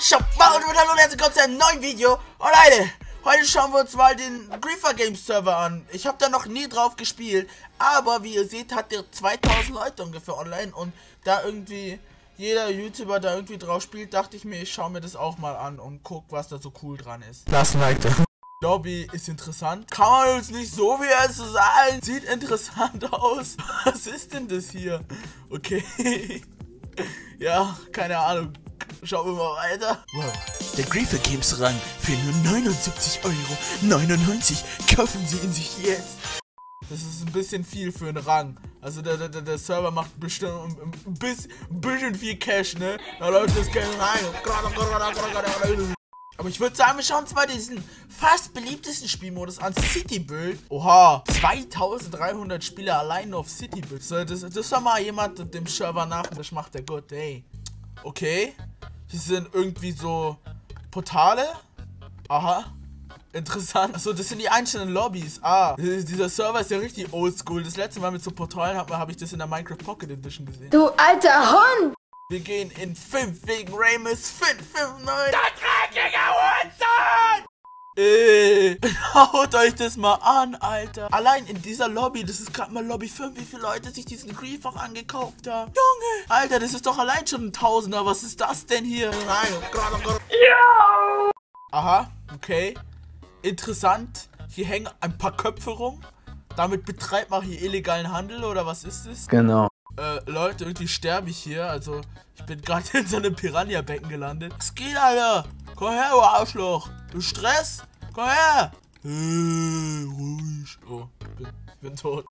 Shop und hallo und herzlich willkommen zu einem neuen Video. Und Leute, heute schauen wir uns mal den GrieferGames Server an. Ich habe da noch nie drauf gespielt, aber wie ihr seht, hat der 2000 Leute ungefähr online. Und da irgendwie jeder YouTuber da irgendwie drauf spielt, dachte ich mir, ich schaue mir das auch mal an und guck, was da so cool dran ist. Lass ein Like da. Lobby ist interessant. Kann man uns nicht so wie es zu sagen. Sieht interessant aus. Was ist denn das hier? Okay. Ja, keine Ahnung. Schauen wir mal weiter. Wow, der GrieferGames Rang für nur 79,99 €. Kaufen Sie ihn sich jetzt. Das ist ein bisschen viel für einen Rang. Also der Server macht bestimmt ein bisschen viel Cash, ne? Da läuft das Geld rein. Aber ich würde sagen, wir schauen uns mal diesen fast beliebtesten Spielmodus an, City Build. Oha, 2300 Spieler allein nur auf City Build. So, das soll mal jemand dem Server nach, das macht der gut, ey. Okay, hier sind irgendwie so Portale. Aha, interessant. Achso, das sind die einzelnen Lobbys. Ah, dieser Server ist ja richtig oldschool. Das letzte Mal mit so Portalen habe ich das in der Minecraft Pocket Edition gesehen. Du alter Hund! Wir gehen in 5 wegen reymis559. Haut euch das mal an, Alter. Allein in dieser Lobby, das ist gerade mal Lobby 5, wie viele Leute sich diesen Griefer angekauft haben. Junge, Alter, das ist doch allein schon ein Tausender. Was ist das denn hier? Ja. Aha, okay. Interessant. Hier hängen ein paar Köpfe rum. Damit betreibt man hier illegalen Handel, oder was ist das? Genau. Leute, irgendwie sterbe ich hier. Also, ich bin gerade in so einem Piranha-Becken gelandet. Was geht, Alter? Komm her, du Arschloch. Du Stress? Komm her! Ruhig. Oh, ich bin tot.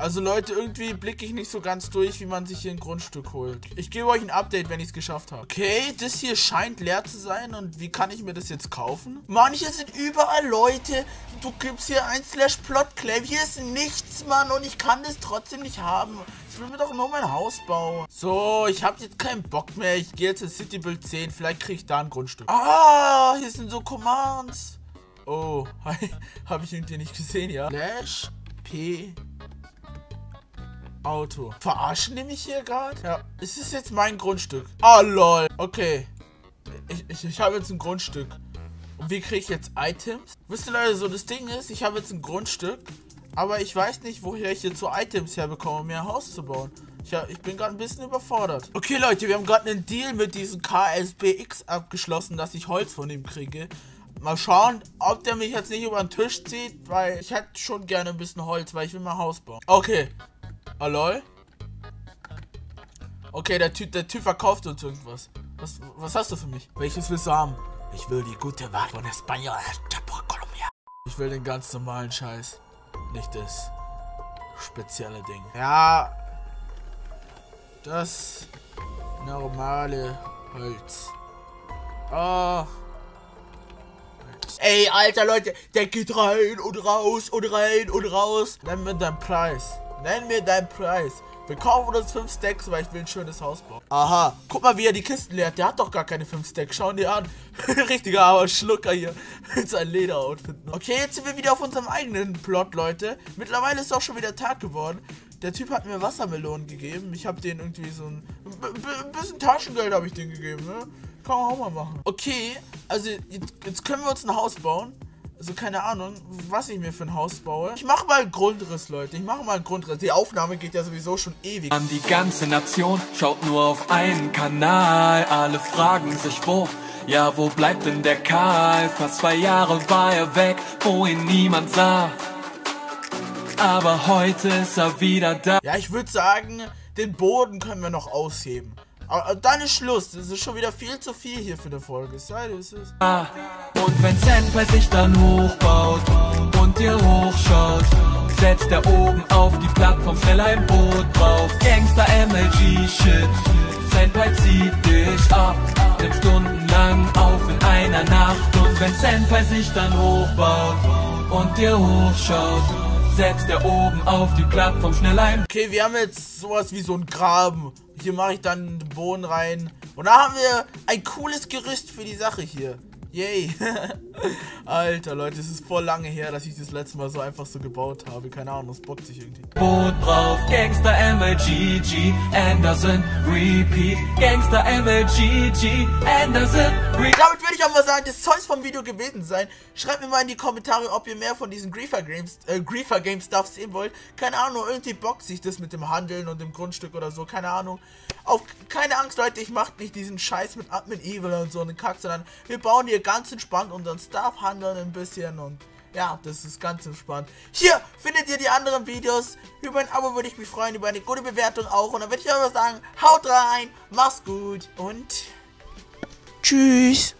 Also Leute, irgendwie blicke ich nicht so ganz durch, wie man sich hier ein Grundstück holt. Ich gebe euch ein Update, wenn ich es geschafft habe. Okay, das hier scheint leer zu sein und wie kann ich mir das jetzt kaufen? Manche sind überall Leute. Du gibst hier ein /plotclaim. Hier ist nichts, Mann, und ich kann das trotzdem nicht haben. Ich will mir doch nur mein Haus bauen. So, ich habe jetzt keinen Bock mehr. Ich gehe jetzt in City Build 10. Vielleicht kriege ich da ein Grundstück. Ah, hier sind so Commands. Oh, habe ich irgendwie nicht gesehen, ja. /P. Auto. Verarschen die mich hier gerade? Ja. Ist das jetzt mein Grundstück? Ah, lol. Okay. Ich habe jetzt ein Grundstück. Und wie kriege ich jetzt Items? Wisst ihr, Leute, so das Ding ist, ich habe jetzt ein Grundstück, aber ich weiß nicht, woher ich jetzt so Items herbekomme, um mir ein Haus zu bauen. Ich bin gerade ein bisschen überfordert. Okay, Leute, wir haben gerade einen Deal mit diesem KSBX abgeschlossen, dass ich Holz von ihm kriege. Mal schauen, ob der mich jetzt nicht über den Tisch zieht, weil ich hätte schon gerne ein bisschen Holz, weil ich will mein Haus bauen. Okay. Ah, lol. Okay, der Typ verkauft uns irgendwas. Was hast du für mich? Welches willst du haben? Ich will die gute Ware von España. Ich will den ganz normalen Scheiß. Nicht das spezielle Ding. Ja. Das normale Holz. Ah. Ey, Alter, Leute. Der geht rein und raus und rein und raus. Nenn mir deinen Preis. Nenn mir deinen Preis. Wir kaufen uns 5 Stacks, weil ich will ein schönes Haus bauen. Aha. Guck mal, wie er die Kisten leert. Der hat doch gar keine 5 Stacks. Schauen die an. Richtiger armer Schlucker hier. Mit seinem Lederoutfit. Okay, jetzt sind wir wieder auf unserem eigenen Plot, Leute. Mittlerweile ist auch schon wieder Tag geworden. Der Typ hat mir Wassermelonen gegeben. Ich habe denen irgendwie so ein bisschen Taschengeld habe ich denen gegeben, ne? Kann man auch mal machen. Okay, also jetzt können wir uns ein Haus bauen. Also keine Ahnung, was ich mir für ein Haus baue. Ich mache mal einen Grundriss, Leute. Ich mache mal einen Grundriss. Die Aufnahme geht ja sowieso schon ewig. An die ganze Nation schaut nur auf einen Kanal. Alle fragen sich, wo? Ja, wo bleibt denn der Karl? Fast 2 Jahre war er weg, wo ihn niemand sah. Aber heute ist er wieder da. Ja, ich würde sagen, den Boden können wir noch ausheben. Aber dann ist Schluss. Das ist schon wieder viel zu viel hier für eine Folge. Sei das es. Und wenn Senpai sich dann hochbaut und dir hochschaut, setzt er oben auf die Plattform schnell ein Boot drauf. Gangster MLG-Shit. Senpai zieht dich ab, nimmt stundenlang auf in einer Nacht. Und wenn Senpai sich dann hochbaut und dir hochschaut, setzt der oben auf die Plattform schnell ein. Okay, wir haben jetzt sowas wie so ein Graben. Hier mache ich dann den Boden rein. Und da haben wir ein cooles Gerüst für die Sache hier. Yay. Alter, Leute, es ist voll lange her, dass ich das letzte Mal so einfach so gebaut habe. Keine Ahnung, das bockt sich irgendwie. Boot drauf, Gangster MLGG, Anderson, Repeat, Gangster MLGG, Anderson, Repeat. Damit würde ich auch mal sagen, das soll es vom Video gewesen sein. Schreibt mir mal in die Kommentare, ob ihr mehr von diesen GrieferGames-Stuff sehen wollt. Keine Ahnung, irgendwie bockt sich das mit dem Handeln und dem Grundstück oder so. Keine Ahnung. Auf, keine Angst, Leute, ich mach nicht diesen Scheiß mit Admin Evil und so einen Kack, sondern wir bauen hier ganz entspannt unseren Stuff, handeln ein bisschen und ja, das ist ganz entspannt. Hier findet ihr die anderen Videos. Über ein Abo würde ich mich freuen, über eine gute Bewertung auch. Und dann würde ich aber sagen, haut rein, mach's gut und tschüss.